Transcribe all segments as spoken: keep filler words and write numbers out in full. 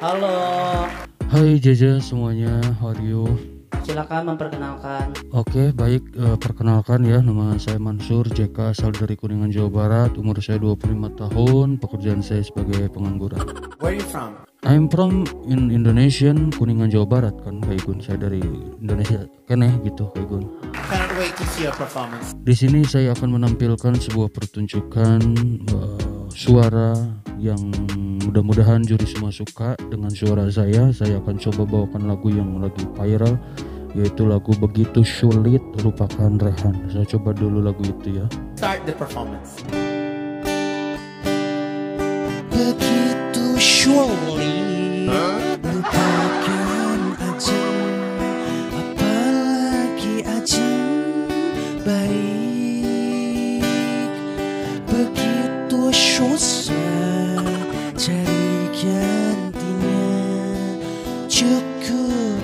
Halo. Hai Jaja semuanya, how are you? Silakan memperkenalkan. Oke, okay, baik, uh, perkenalkan ya, nama saya Mansur, J K, asal dari Kuningan, Jawa Barat. Umur saya dua puluh lima tahun, pekerjaan saya sebagai pengangguran. Where are you from? I'm from in Indonesian, Kuningan, Jawa Barat kan, Kak Igun. Saya dari Indonesia, kan ya gitu, Kak Igun. Can't wait to see your performance. Di sini saya akan menampilkan sebuah pertunjukan uh, suara yang mudah-mudahan juri semua suka dengan suara saya. Saya akan coba bawakan lagu yang lagi viral, yaitu lagu Begitu Sulit, merupakan Rehan. Saya coba dulu lagu itu ya. Start the performance. Begitu sulit, lupakan aja, apalagi aja baik. Begitu susah cari gantinya, cukup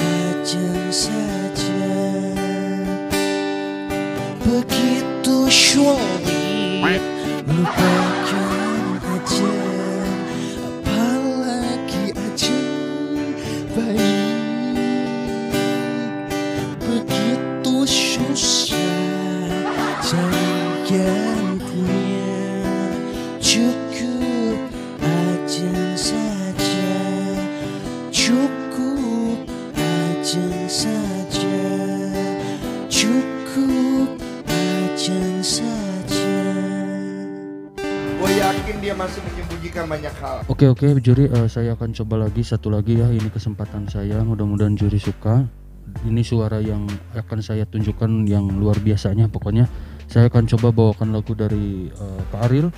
ajang saja. Begitu sulit, lupakan aja, apalagi aja baik. Begitu susah cari gantinya, cukup ajang saja, cukup ajang saja, cukup ajang saja. Gue yakin dia masih menyembunyikan banyak hal. Oke oke juri, uh, saya akan coba lagi satu lagi ya, ini kesempatan saya, mudah-mudahan juri suka. Ini suara yang akan saya tunjukkan yang luar biasanya, pokoknya saya akan coba bawakan lagu dari uh, Pak Ariel,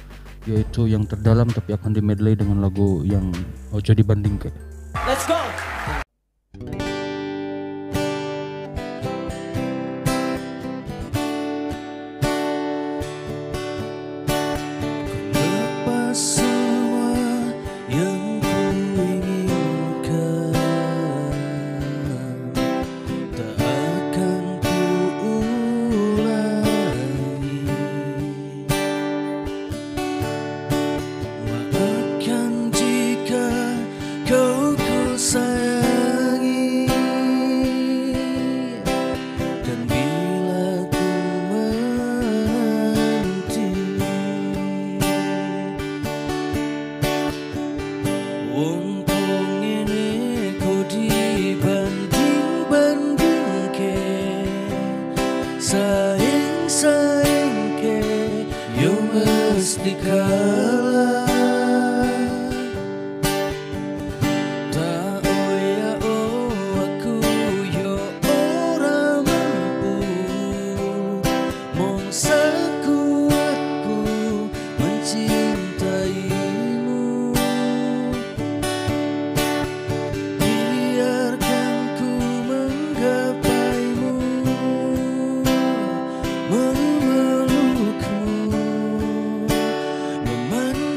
yaitu yang terdalam, tapi akan di medley dengan lagu yang ojo dibanding ke. Let's go. Stick around.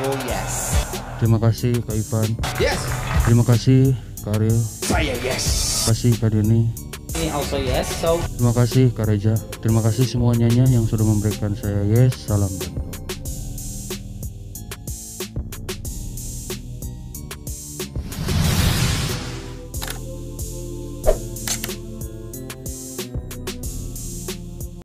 Oh yes. Terima kasih Kak Ivan. Yes. Terima kasih Kak Ariel. Saya yes. Terima kasih Kak Denny. Me also yes. So. Terima kasih Kak Reza. Terima kasih semuanya yang sudah memberikan saya yes. Salam.